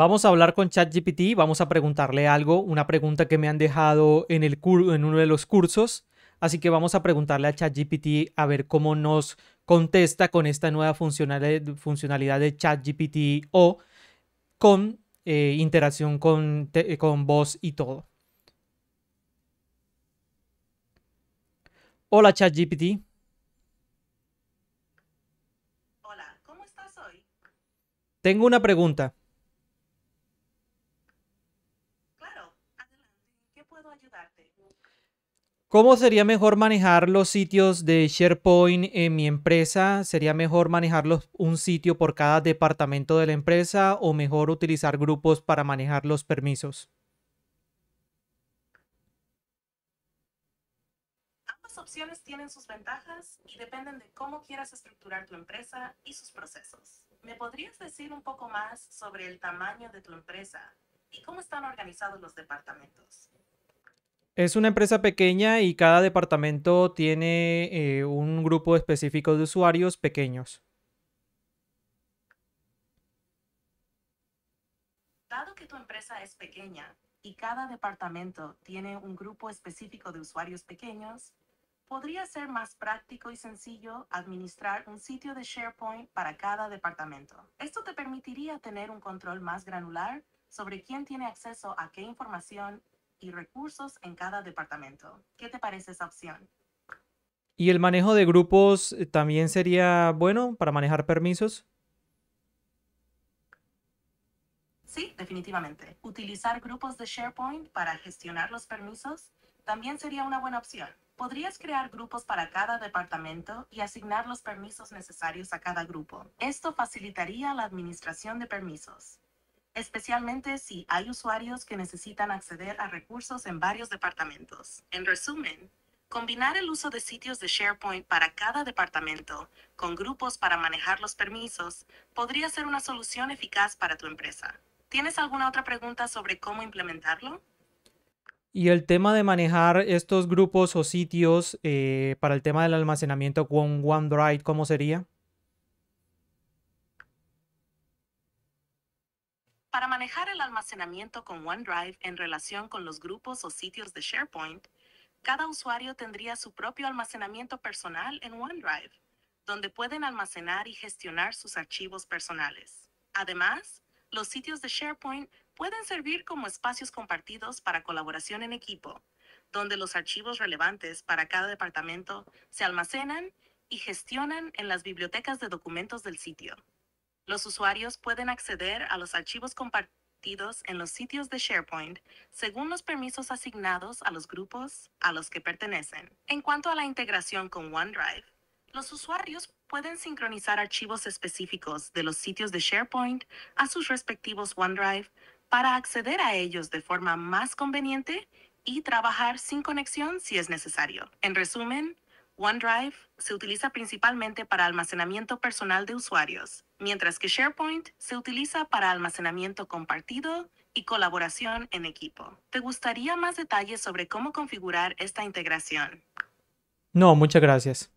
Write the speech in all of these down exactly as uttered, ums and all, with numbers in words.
Vamos a hablar con ChatGPT, vamos a preguntarle algo, una pregunta que me han dejado en, el cur en uno de los cursos. Así que vamos a preguntarle a ChatGPT a ver cómo nos contesta con esta nueva funcionalidad de ChatGPT o con eh, interacción con, con voz y todo. Hola ChatGPT. Hola, ¿cómo estás hoy? Tengo una pregunta. ¿Cómo sería mejor manejar los sitios de SharePoint en mi empresa? ¿Sería mejor manejar los, un sitio por cada departamento de la empresa o mejor utilizar grupos para manejar los permisos? Ambas opciones tienen sus ventajas y dependen de cómo quieras estructurar tu empresa y sus procesos. ¿Me podrías decir un poco más sobre el tamaño de tu empresa y cómo están organizados los departamentos? Es una empresa pequeña y cada departamento tiene eh, un grupo específico de usuarios pequeños. Dado que tu empresa es pequeña y cada departamento tiene un grupo específico de usuarios pequeños, podría ser más práctico y sencillo administrar un sitio de SharePoint para cada departamento. Esto te permitiría tener un control más granular sobre quién tiene acceso a qué información y recursos en cada departamento. ¿Qué te parece esa opción? ¿Y el manejo de grupos también sería bueno para manejar permisos? Sí, definitivamente. Utilizar grupos de SharePoint para gestionar los permisos también sería una buena opción. Podrías crear grupos para cada departamento y asignar los permisos necesarios a cada grupo. Esto facilitaría la administración de permisos, especialmente si hay usuarios que necesitan acceder a recursos en varios departamentos. En resumen, combinar el uso de sitios de SharePoint para cada departamento con grupos para manejar los permisos podría ser una solución eficaz para tu empresa. ¿Tienes alguna otra pregunta sobre cómo implementarlo? Y el tema de manejar estos grupos o sitios eh, para el tema del almacenamiento con OneDrive, ¿cómo sería? Para manejar el almacenamiento con OneDrive en relación con los grupos o sitios de SharePoint, cada usuario tendría su propio almacenamiento personal en OneDrive, donde pueden almacenar y gestionar sus archivos personales. Además, los sitios de SharePoint pueden servir como espacios compartidos para colaboración en equipo, donde los archivos relevantes para cada departamento se almacenan y gestionan en las bibliotecas de documentos del sitio. Los usuarios pueden acceder a los archivos compartidos en los sitios de SharePoint según los permisos asignados a los grupos a los que pertenecen. En cuanto a la integración con OneDrive, los usuarios pueden sincronizar archivos específicos de los sitios de SharePoint a sus respectivos OneDrive para acceder a ellos de forma más conveniente y trabajar sin conexión si es necesario. En resumen, OneDrive se utiliza principalmente para almacenamiento personal de usuarios, mientras que SharePoint se utiliza para almacenamiento compartido y colaboración en equipo. ¿Te gustaría más detalles sobre cómo configurar esta integración? No, muchas gracias.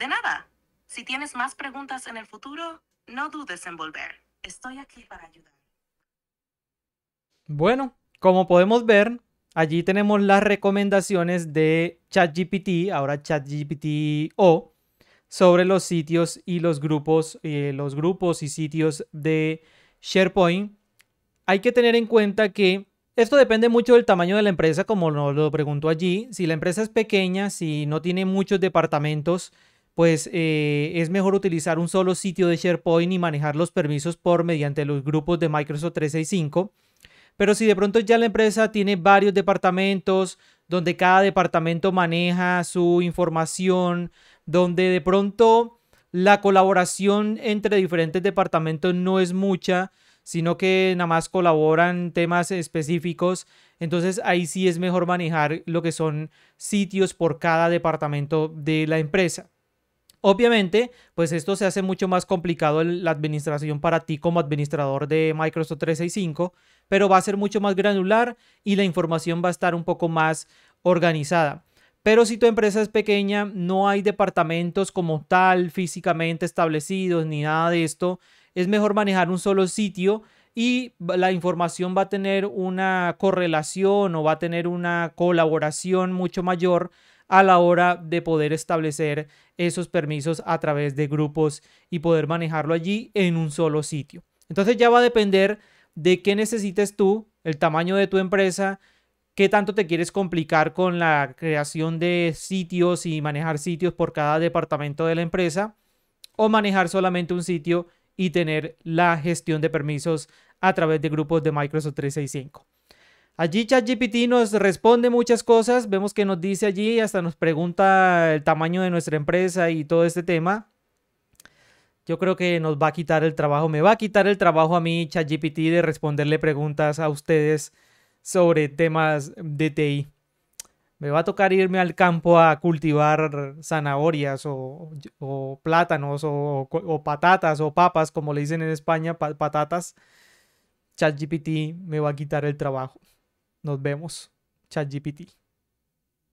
De nada. Si tienes más preguntas en el futuro, no dudes en volver. Estoy aquí para ayudar. Bueno, como podemos ver, allí tenemos las recomendaciones de ChatGPT, ahora ChatGPT-O, sobre los sitios y los grupos, eh, los grupos y sitios de SharePoint. Hay que tener en cuenta que esto depende mucho del tamaño de la empresa, como nos lo preguntó allí. Si la empresa es pequeña, si no tiene muchos departamentos, pues eh, es mejor utilizar un solo sitio de SharePoint y manejar los permisos por mediante los grupos de Microsoft trescientos sesenta y cinco. Pero si de pronto ya la empresa tiene varios departamentos, donde cada departamento maneja su información, donde de pronto la colaboración entre diferentes departamentos no es mucha, sino que nada más colaboran temas específicos, entonces ahí sí es mejor manejar lo que son sitios por cada departamento de la empresa. Obviamente, pues esto se hace mucho más complicado en la administración para ti como administrador de Microsoft trescientos sesenta y cinco, pero va a ser mucho más granular y la información va a estar un poco más organizada. Pero si tu empresa es pequeña, no hay departamentos como tal físicamente establecidos ni nada de esto. Es mejor manejar un solo sitio y la información va a tener una correlación o va a tener una colaboración mucho mayor a la hora de poder establecer esos permisos a través de grupos y poder manejarlo allí en un solo sitio. Entonces ya va a depender de qué necesites tú, el tamaño de tu empresa, qué tanto te quieres complicar con la creación de sitios y manejar sitios por cada departamento de la empresa, o manejar solamente un sitio y tener la gestión de permisos a través de grupos de Microsoft trescientos sesenta y cinco. Allí ChatGPT nos responde muchas cosas, vemos que nos dice allí, hasta nos pregunta el tamaño de nuestra empresa y todo este tema. Yo creo que nos va a quitar el trabajo, me va a quitar el trabajo a mí ChatGPT de responderle preguntas a ustedes sobre temas de T I. Me va a tocar irme al campo a cultivar zanahorias o, o plátanos o, o patatas o papas, como le dicen en España, patatas. ChatGPT me va a quitar el trabajo. Nos vemos, ChatGPT.